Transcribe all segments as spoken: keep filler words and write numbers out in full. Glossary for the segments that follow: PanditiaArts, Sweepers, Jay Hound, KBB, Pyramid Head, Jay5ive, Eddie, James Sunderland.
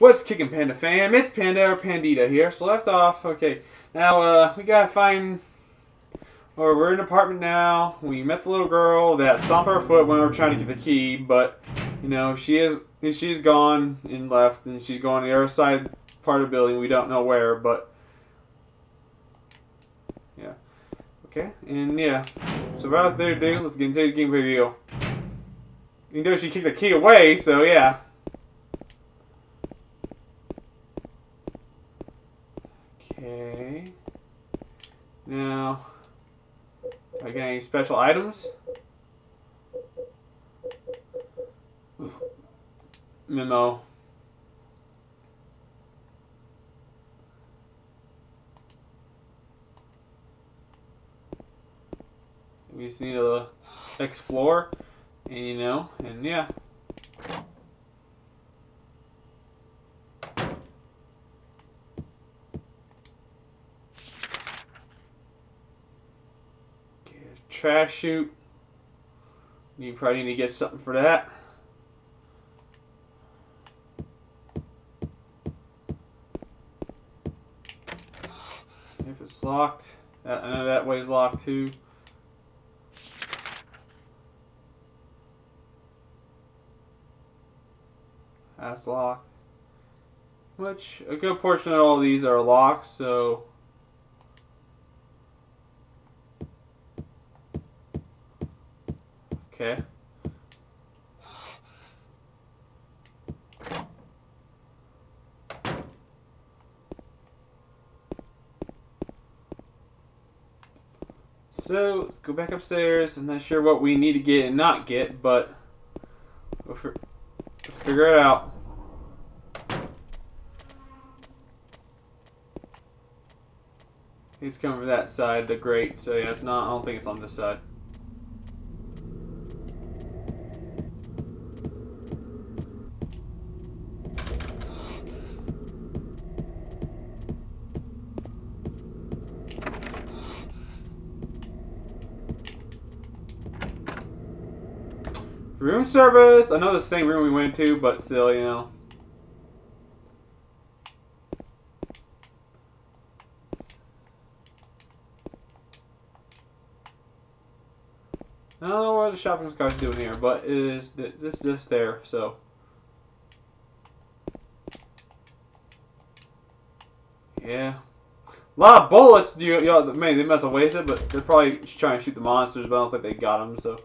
What's kicking, Panda fam? It's Panda or Pandita here. So left off, okay. Now, uh, we gotta find... Or we're in an apartment now. We met the little girl that stomped our foot when we were trying to get the key, but, you know, she is... She's gone and left, and she's going to the other side part of the building. We don't know where, but... Yeah. Okay, and yeah. So without further ado, let's get into the game preview. You know she kicked the key away, so yeah. Okay. Now, I got any special items? Ooh. Memo. We just need to explore. And, you know, and yeah. Okay, trash chute. You probably need to get something for that. If it's locked, I know that way's locked too. That's locked. Which, a good portion of all of these are locked, so... Okay. So, let's go back upstairs. I'm not sure what we need to get and not get, but... For Let's figure it out. He's coming from that side, the grate, so yeah, it's not, I don't think it's on this side. Room service! I know the same room we went to, but still, you know. I don't know what the shopping cart's doing here, but it is just, just there, so. Yeah. A lot of bullets, you, you know, man, they must have wasted, but they're probably trying to shoot the monsters, but I don't think they got them, so.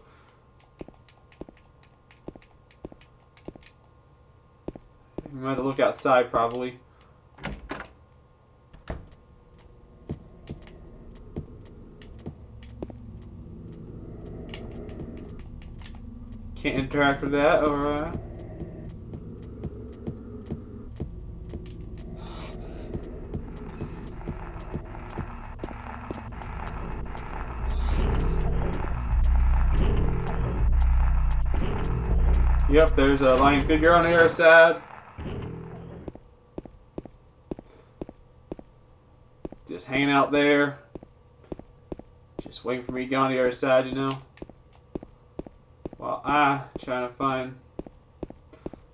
We might have to look outside, probably. Can't interact with that, or... Uh... Yep, there's a lion figure on the other side. Just hanging out there. Just waiting for me to go on the other side, you know. While I trying to find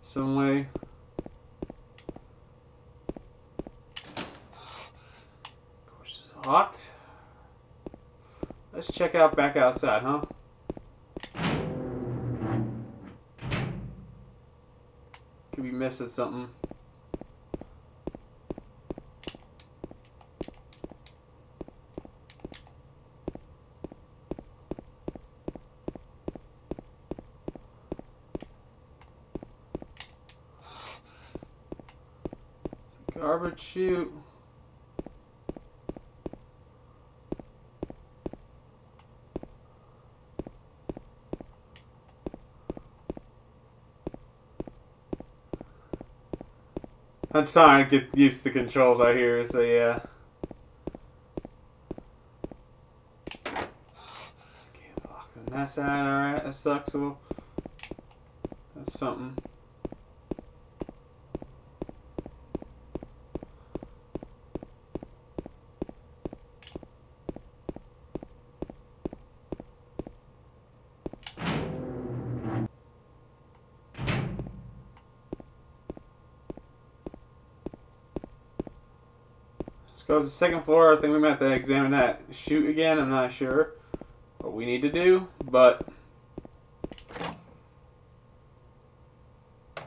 some way. Of course it's locked. Let's check out back outside, huh? Could be missing something. Garbage chute. I'm trying to get used to the controls out here, so yeah. Okay, lock on that side, alright, that sucks. Well, that's something. Let's go to the second floor. I think we might have to examine that chute again. I'm not sure what we need to do, but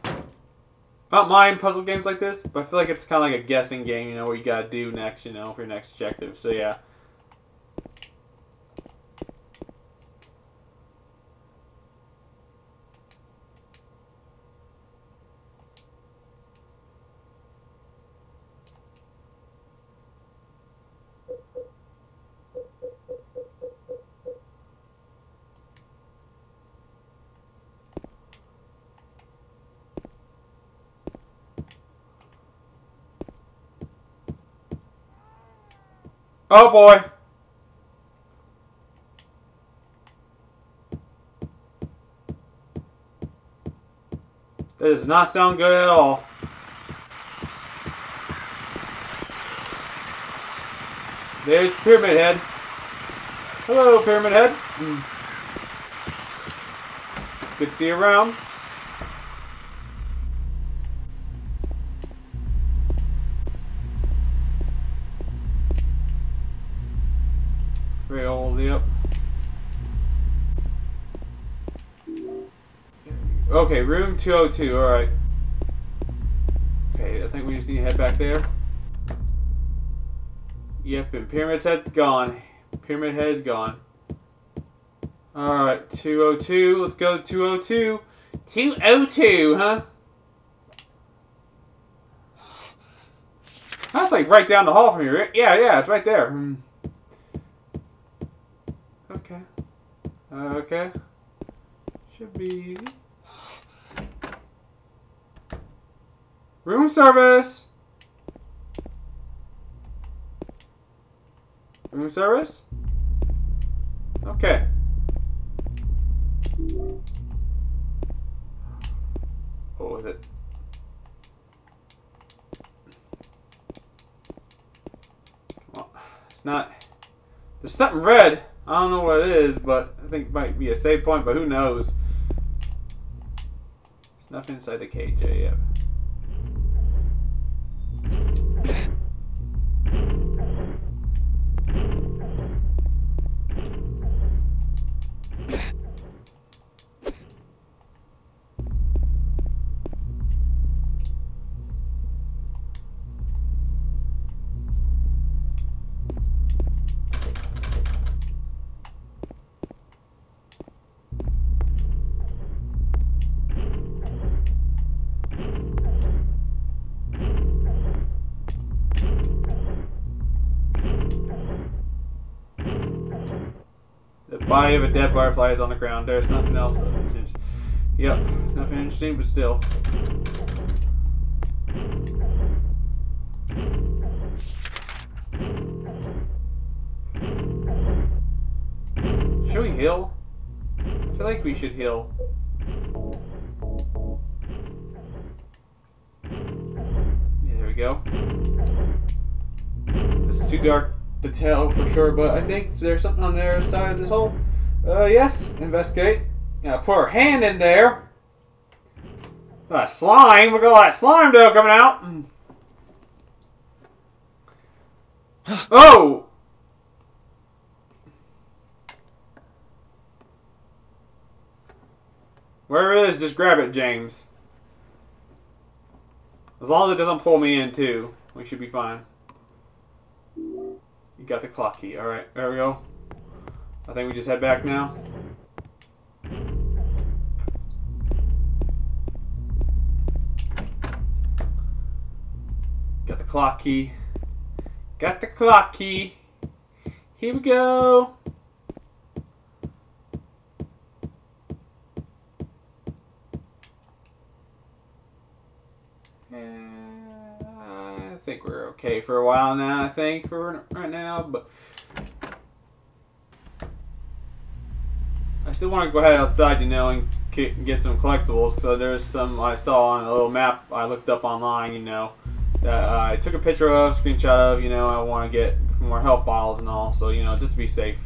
I don't mind puzzle games like this, but I feel like it's kind of like a guessing game, you know, what you gotta do next, you know, for your next objective. So yeah. Oh boy. That does not sound good at all. There's Pyramid Head. Hello, Pyramid Head. Mm. Good to see you around. Okay, room two oh two, alright. Okay, I think we just need to head back there. Yep, and Pyramid Head's gone. Pyramid Head's gone. Alright, two oh two, let's go to two oh two. two oh two, huh? That's like right down the hall from here. Yeah, yeah, it's right there. Hmm. Okay. Uh, okay. Should be... Room service! Room service? Okay. What was it? Well, it's not... There's something red. I don't know what it is, but I think it might be a save point, but who knows? There's nothing inside the cage yet. Body of a dead butterfly is on the ground. There's nothing else. Yep, nothing interesting, but still. Should we heal? I feel like we should heal. Yeah, there we go. This is too dark to tell for sure, but I think there's something on the other side of this hole. Uh, yes, investigate. Now put her hand in there. That slime! Look at all that slime dough coming out. Oh! Wherever it is, just grab it, James. As long as it doesn't pull me in too, we should be fine. You got the clock key. Alright, there we go. I think we just head back now. Got the clock key. Got the clock key. Here we go. I think we're okay for a while now, I think, for right now, but I still want to go ahead outside, you know, and get some collectibles. So there's some I saw on a little map I looked up online, you know, that I took a picture of, screenshot of, you know, I want to get more health bottles and all, so, you know, just to be safe.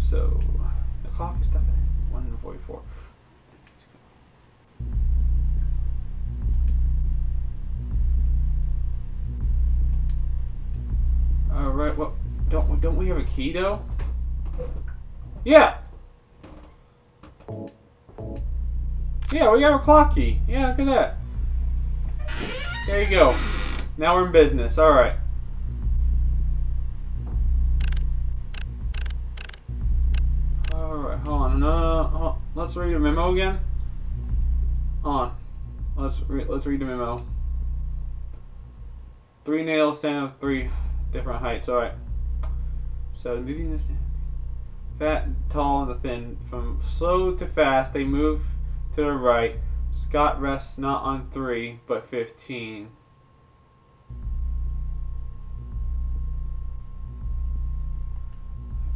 So, the clock is stopping at one forty-four. don't we have a key, though? Yeah! Yeah, we have a clock key. Yeah, look at that. There you go. Now we're in business. Alright. Alright, hold on. No, hold on. Let's read a memo again. Hold on. Let's, re let's read the memo. Three nails stand of three different heights. Alright. So, did you understand? Fat, tall, and the thin. From slow to fast, they move to the right. Scott rests not on three, but fifteen.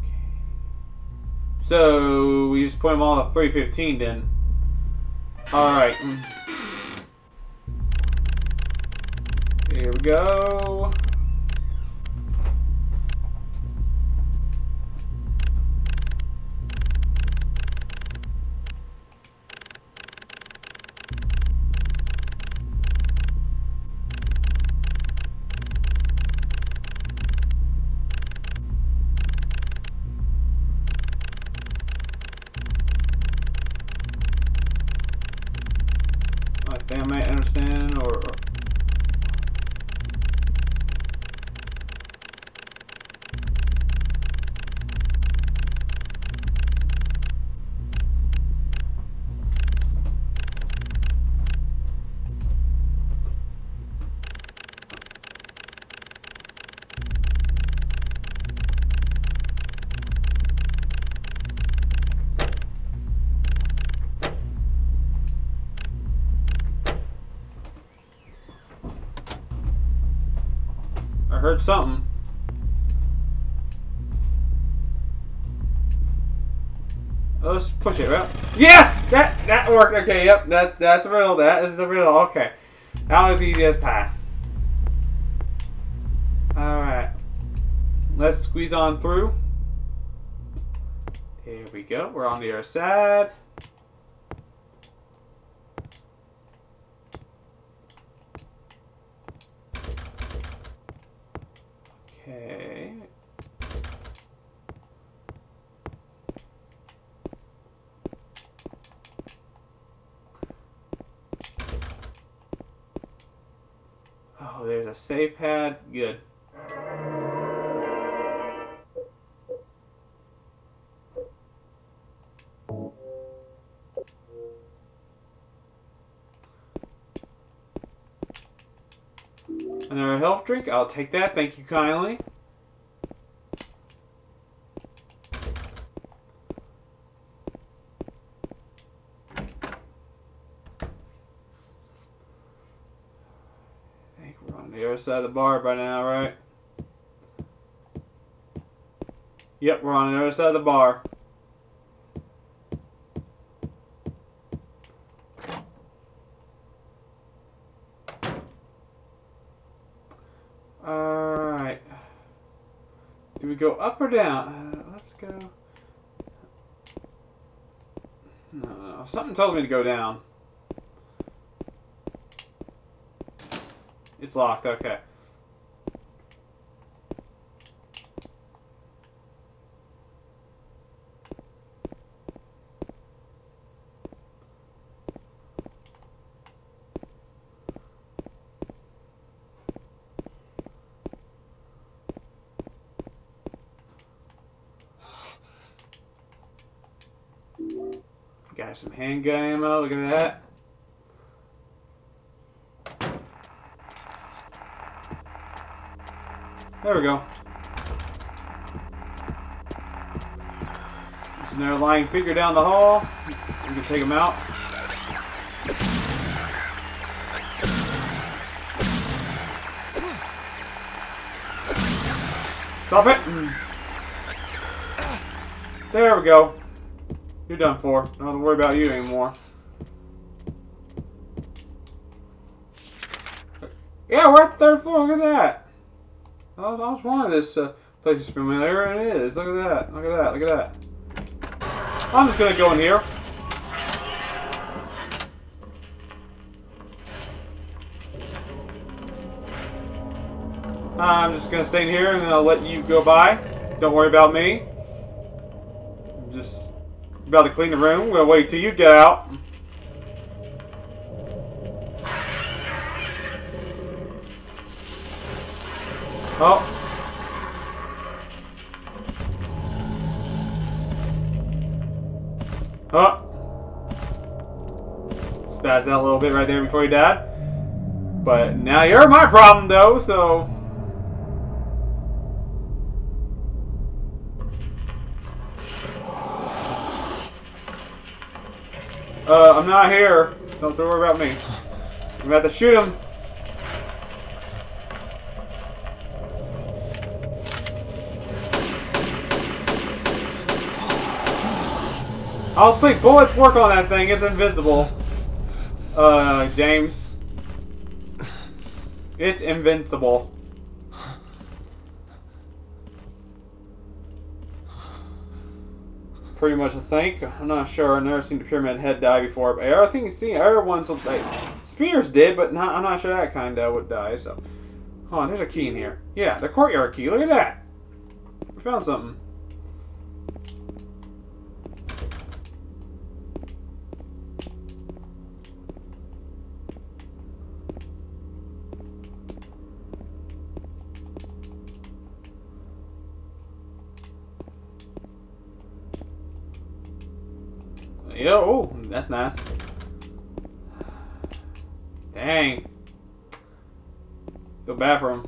Okay. So, we just put them all at three fifteen then. Alright. Here we go. I might understand, or, or I heard something. Let's push it, right? Yes! That that worked. Okay, yep, that's that's the riddle. That is the riddle. Okay. That was easy as pie. Alright. Let's squeeze on through. Here we go. We're on the other side. Okay. Oh, there's a save pad. Good. Another health drink. I'll take that. Thank you kindly. I think we're on the other side of the bar by now, right? Yep, we're on the other side of the bar. Do we go up or down? Uh, let's go. No, no, something told me to go down. It's locked, okay. Got some handgun ammo, look at that. There we go. There's another lying figure down the hall. We can take him out. Stop it! There we go. You're done for. I don't have to worry about you anymore. Yeah, we're at the third floor. Look at that. I was, I was one of this uh, place is familiar, and it is. Look at that. Look at that. Look at that. I'm just gonna go in here. I'm just gonna stay in here, and I'll let you go by. Don't worry about me. I'm just about to clean the room. We'll wait till you get out. Oh. Huh. Spazzed out a little bit right there before he died. But now you're my problem, though, so... Uh, I'm not here. Don't worry about me. I'm about to shoot him. I'll think bullets work on that thing. It's invincible. Uh, James. It's invincible. Pretty much, I think. I'm not sure. I've never seen the Pyramid Head die before. But I think you've seen other ones with, like, spears did, but not, I'm not sure that kind of would die. So, hold on. There's a key in here. Yeah, the courtyard key. Look at that. We found something. Yo, oh, that's nice. Dang. Feel bad for him.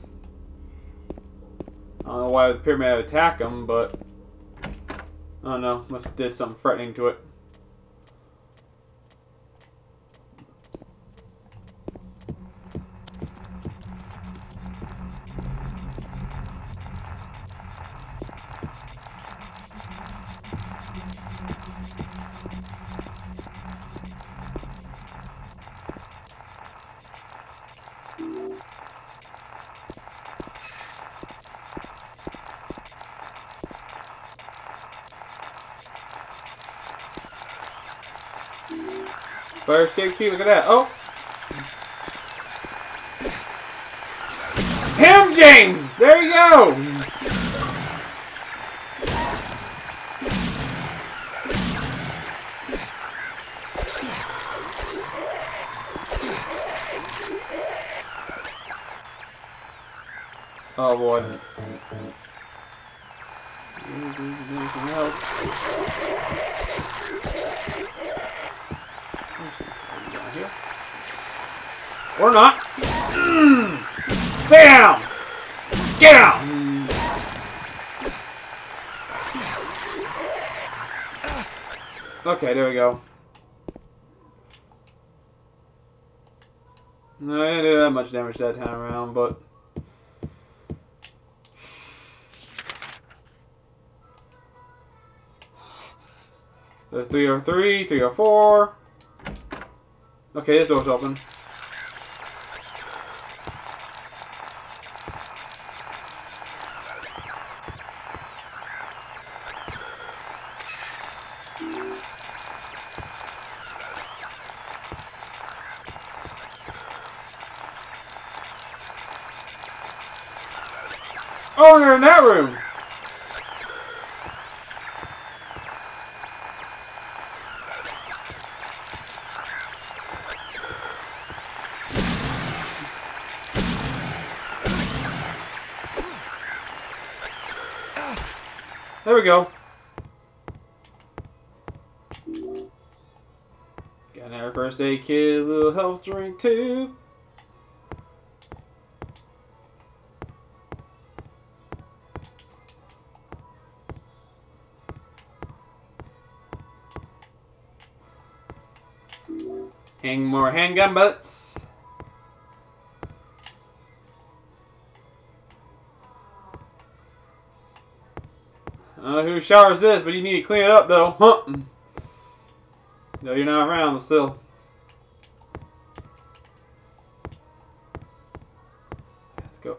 I don't know why the pyramid would attack him, but I don't know. Must have did something threatening to it. Fire escape key, look at that. Oh! Him, James! There you go! Oh boy. Or not. Mm. Stay down! Get out! Mm. Okay, there we go. No, I didn't do that much damage that time around, but... There's three oh three, three oh four... Okay, this door's open. Oh, they're in that room! There we go. Got our first aid kit, a little health drink too. Hang more handgun butts. I don't know who showers this, but you need to clean it up, though. Huh? No, you're not around, but still. Let's go.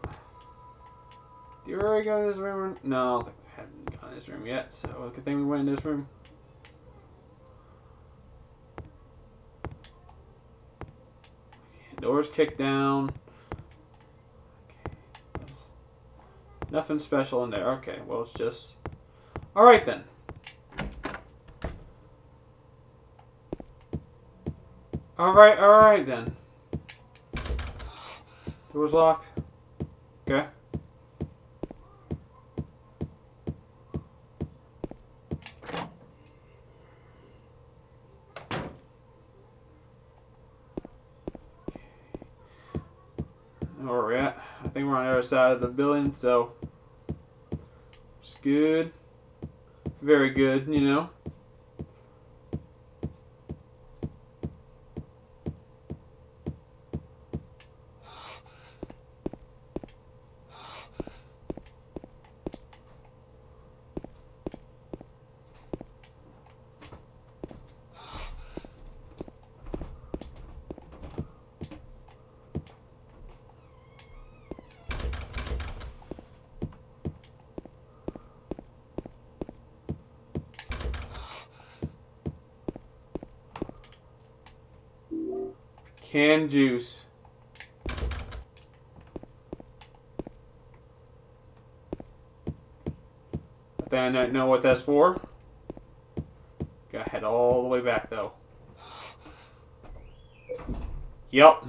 Did you already go in this room? No, I don't think we haven't gone in this room yet, so good thing we went in this room. Okay, doors kicked down. Nothing special in there. Okay, well, it's just... All right, then. All right, all right, then. Door's locked. Okay. Where we're at. I think we're on the other side of the building, so it's good. Very good, you know. Canned juice. I think I don't know what that's for. Gotta head all the way back though. Yup.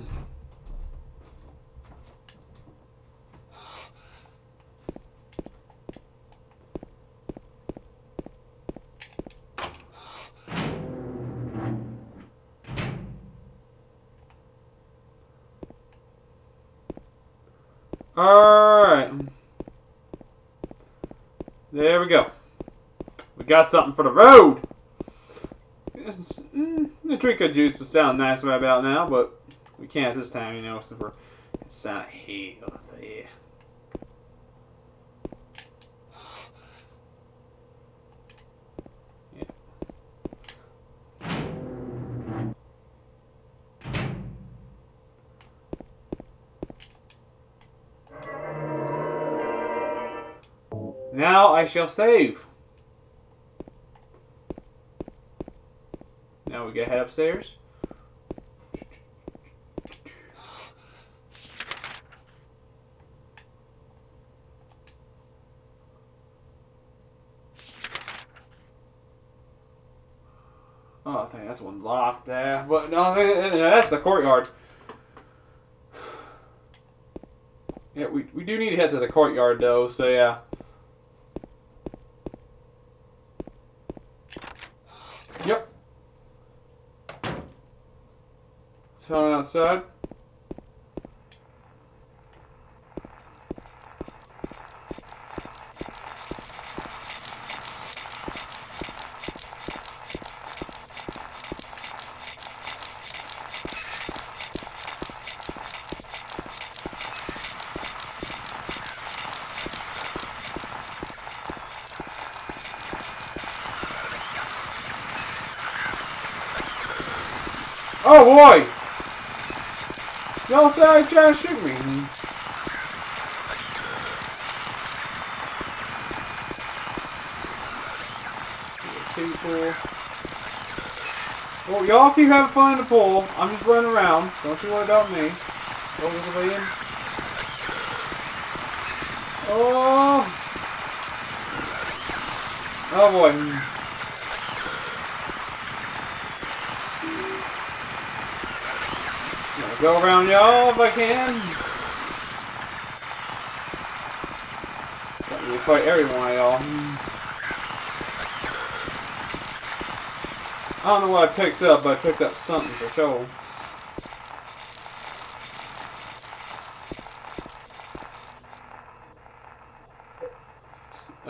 Alright. There we go. We got something for the road. Mm, the trinket juice would sound nice right about now, but we can't this time, you know, except for it's not here. There. Now I shall save. Now we gotta head upstairs. Oh, I think that's one locked there. But no, that's the courtyard. Yeah, we, we do need to head to the courtyard though, so yeah. Yep. Someone outside. Oh boy! Y'all started trying to shoot me. People. Well, y'all keep having fun in the pool. I'm just running around. Don't you worry about me. Oh! Oh boy. Go around y'all if I can. Let me fight every one of y'all. I don't know what I picked up, but I picked up something for sure.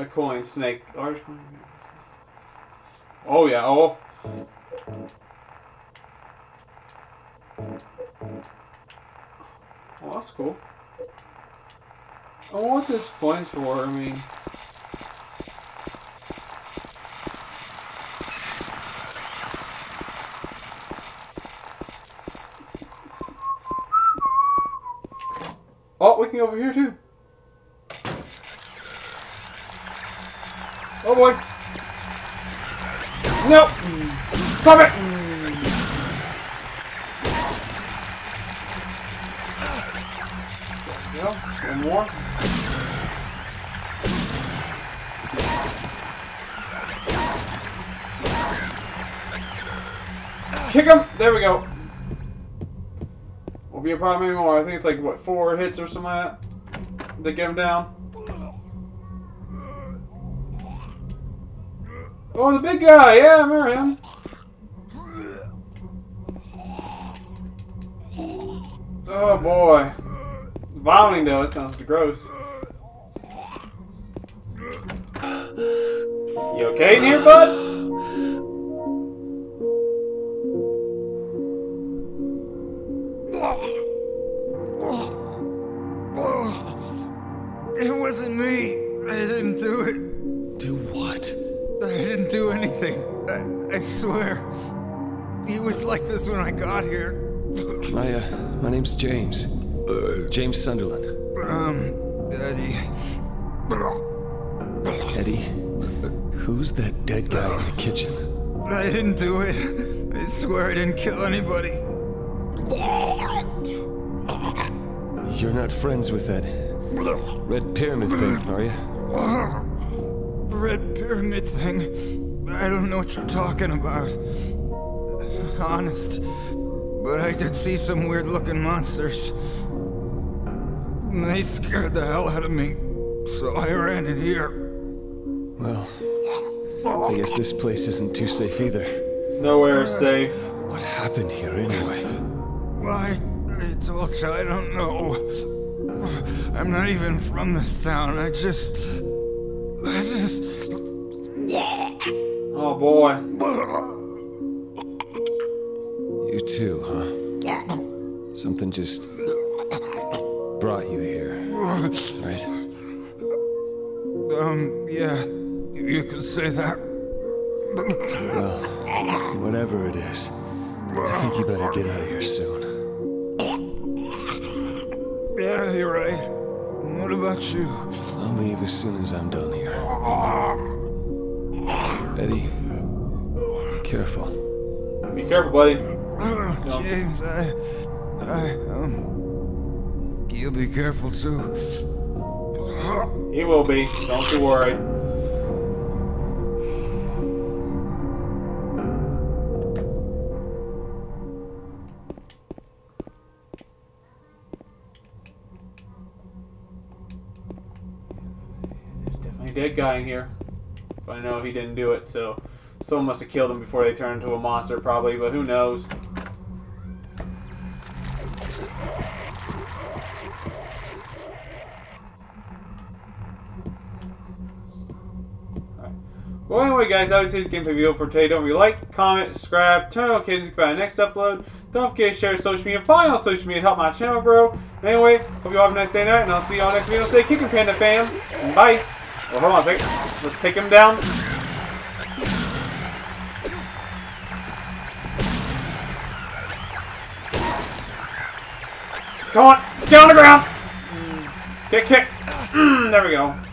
A coin snake. Large coin. Oh yeah, oh. Oh, that's cool. I wonder what this point's for, I mean. Oh, we can go over here too. Oh boy. No! Stop it! One more. Kick him! There we go. Won't be a problem anymore. I think it's like, what, four hits or something like that? They get him down. Oh, the big guy! Yeah, I remember him. Oh, boy. Vomiting, though. That sounds gross. You okay in here, bud? It wasn't me. I didn't do it. Do what? I didn't do anything. I, I swear. He was like this when I got here. I, uh, my name's James. Uh, James Sunderland. Um, Eddie. Eddie? Who's that dead guy uh, in the kitchen? I didn't do it. I swear I didn't kill anybody. You're not friends with that Red Pyramid thing, are you? Red Pyramid thing? I don't know what you're talking about. Honest. But I did see some weird-looking monsters. They scared the hell out of me, so I ran in here. Well, I guess this place isn't too safe either. Nowhere uh, safe. What happened here anyway? Why? I told you I don't know. I'm not even from this town. I just, I just. Oh boy. You too, huh? Something just brought you here, right? Um, yeah, you could say that. Well, whatever it is, I think you better get out of here soon. Yeah, you're right. What about you? I'll leave as soon as I'm done here. Eddie, careful. Be careful, buddy. No. James, I, I, um, you'll be careful too. He will be. Don't you worry. There's definitely a dead guy in here. But I know he didn't do it, so someone must have killed him before they turned into a monster, probably. But who knows? Well, anyway, guys, that was today's gameplay video for today. Don't forget to like, comment, subscribe, turn on notifications for our next upload. Don't forget to share social media, follow me on social media, help my channel grow. Anyway, hope you all have a nice day night, and I'll see you all next video. Stay kicking, Panda fam. And bye. Well, hold on a second. Let's take him down. Come on, get on the ground. Get kicked. Mm, there we go.